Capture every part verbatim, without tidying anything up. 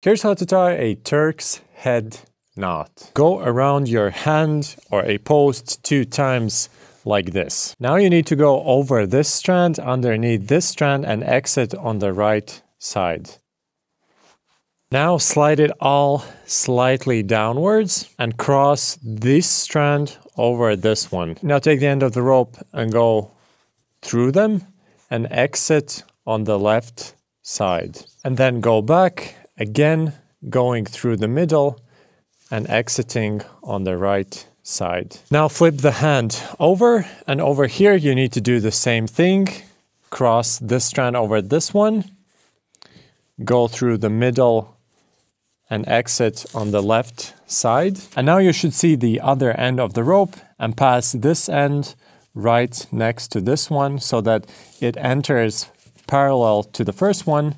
Here's how to tie a Turk's head knot. Go around your hand or a post two times like this. Now you need to go over this strand, underneath this strand, and exit on the right side. Now slide it all slightly downwards and cross this strand over this one. Now take the end of the rope and go through them and exit on the left side. And then go back. Again, going through the middle and exiting on the right side. Now flip the hand over, and over here you need to do the same thing. Cross this strand over this one, go through the middle and exit on the left side. And now you should see the other end of the rope and pass this end right next to this one so that it enters parallel to the first one,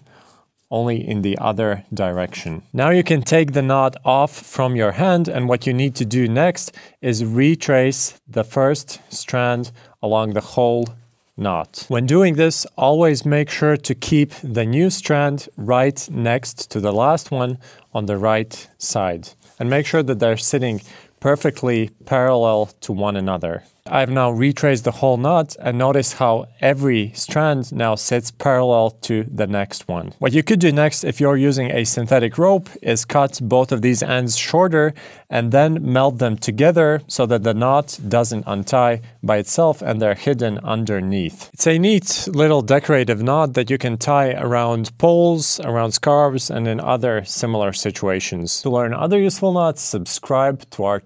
only in the other direction. Now you can take the knot off from your hand, and what you need to do next is retrace the first strand along the whole knot. When doing this, always make sure to keep the new strand right next to the last one on the right side, and make sure that they're sitting perfectly parallel to one another. I've now retraced the whole knot, and notice how every strand now sits parallel to the next one. What you could do next, if you're using a synthetic rope, is cut both of these ends shorter and then melt them together so that the knot doesn't untie by itself and they're hidden underneath. It's a neat little decorative knot that you can tie around poles, around scarves, and in other similar situations. To learn other useful knots, subscribe to our